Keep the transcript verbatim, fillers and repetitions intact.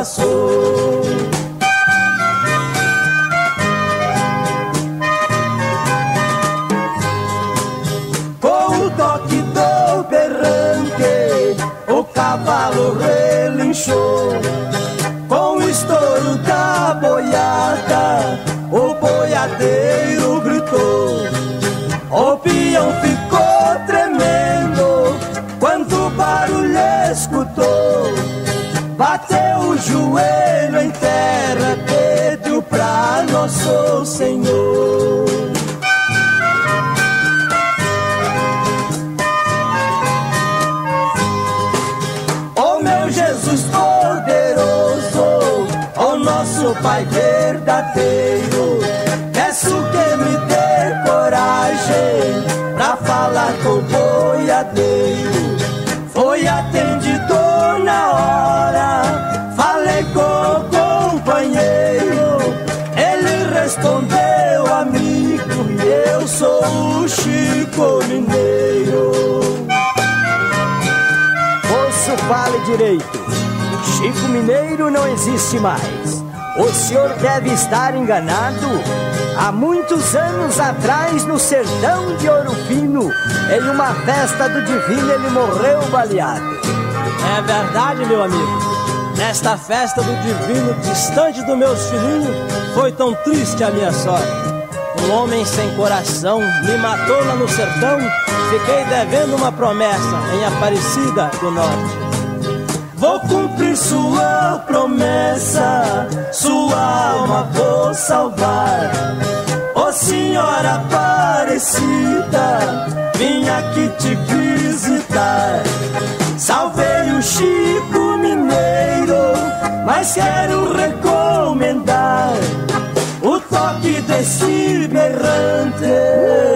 passou. Com o toque do berrante, o cavalo relinchou. Com o estouro da boiada, o boiadeiro gritou. O peão ficou tremendo quando o barulho escutou. Bateu o joelho em terra, pediu pra Nosso Senhor. Ó meu Jesus poderoso, ó nosso Pai verdadeiro, peço que me dê coragem pra falar com o boiadeiro. Foi atendido na hora, falei com o companheiro, ele respondeu: amigo, eu sou o Chico Mineiro. Moço, fale direito, Chico Mineiro não existe mais. O senhor deve estar enganado. Há muitos anos atrás, no sertão de Ouro Fino, em uma festa do divino, ele morreu baleado. É verdade, meu amigo. Nesta festa do divino, distante do meu filhinho, foi tão triste a minha sorte. Um homem sem coração me matou lá no sertão. Fiquei devendo uma promessa em Aparecida do Norte. Vou cumprir sua promessa, sua alma vou salvar. Ó senhora Aparecida, vim aqui te visitar. Salvei o Chico Mineiro, mas quero recomendar o toque desse berrante.